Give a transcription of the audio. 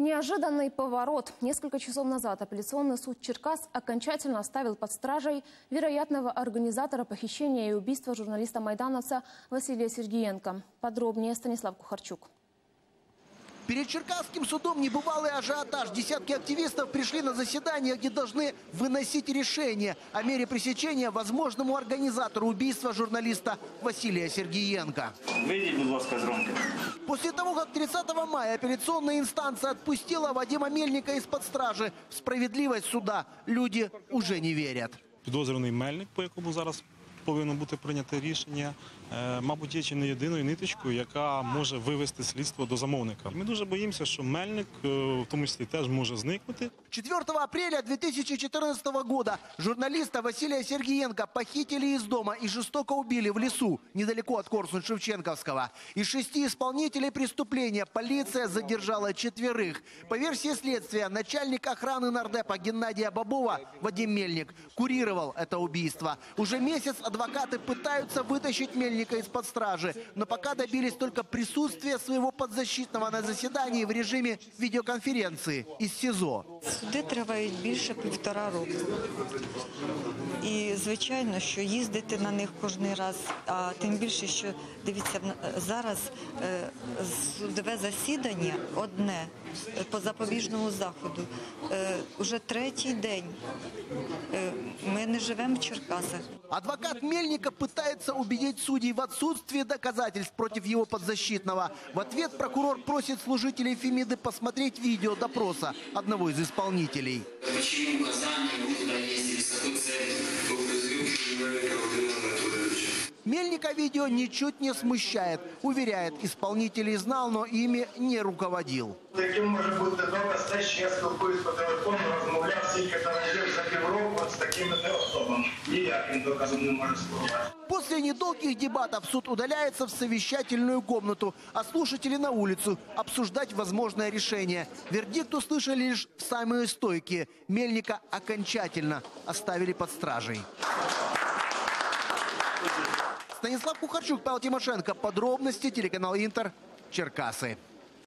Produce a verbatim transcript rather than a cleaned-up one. Неожиданный поворот. Несколько часов назад апелляционный суд Черкасс окончательно оставил под стражей вероятного организатора похищения и убийства журналиста-майдановца Василия Сергиенко. Подробнее Станислав Кухарчук. Перед черкасским судом небывалый ажиотаж. Десятки активистов пришли на заседание, где должны выносить решение о мере пресечения возможному организатору убийства журналиста Василия Сергиенко. Выйдите, пожалуйста, громко. После того, как тридцатого мая апелляционная инстанция отпустила Вадима Мельника из-под стражи, в справедливость суда люди уже не верят. Підозрюваний Мельник, по якому зараз повинно бути прийнято рішення, мабуть, є чи не єдиною ниточкою, яка може вивести слідство до замовника. Ми дуже боїмося, що Мельник, в тому числі, теж може зникнути. четвёртого апреля две тысячи четырнадцатого года журналиста Василия Сергиенко похитили из дома и жестоко убили в лесу, недалеко от Корсунь-Шевченковского. Из шести исполнителей преступления полиция задержала четверых. По версии следствия, начальник охраны нардепа Геннадия Бабова Вадим Мельник курировал это убийство. Уже месяц адвокаты пытаются вытащить Мельника из-под стражи, но пока добились только присутствия своего подзащитного на заседании в режиме видеоконференции из СИЗО. Суди тривають більше півтора року. І, звичайно, що їздити на них кожен раз, а тим більше, що, дивіться, зараз судове засідання одне по запобіжному заходу. Уже третій день. Мы не живем в Черкасах. Адвокат Мельника пытается убедить судей в отсутствии доказательств против его подзащитного. В ответ прокурор просит служителей Фемиды посмотреть видео допроса одного из исполнителей. Почему указание выбора есть или с какой целью по призыву? Мельника видео ничуть не смущает. Уверяет, исполнителей знал, но ими не руководил. Таким может быть добавлено, что я столкуюсь по телефону, размовлял с ним, когда найдешь за Европу, с такими же особами. Никаким доказом не может служить. После недолгих дебатов суд удаляется в совещательную комнату, а слушатели на улицу обсуждать возможное решение. Вердикт услышали лишь самые стойкие. Мельника окончательно оставили под стражей. Станислав Кухарчук, Павел Тимошенко. Подробности телеканал Интер, Черкассы.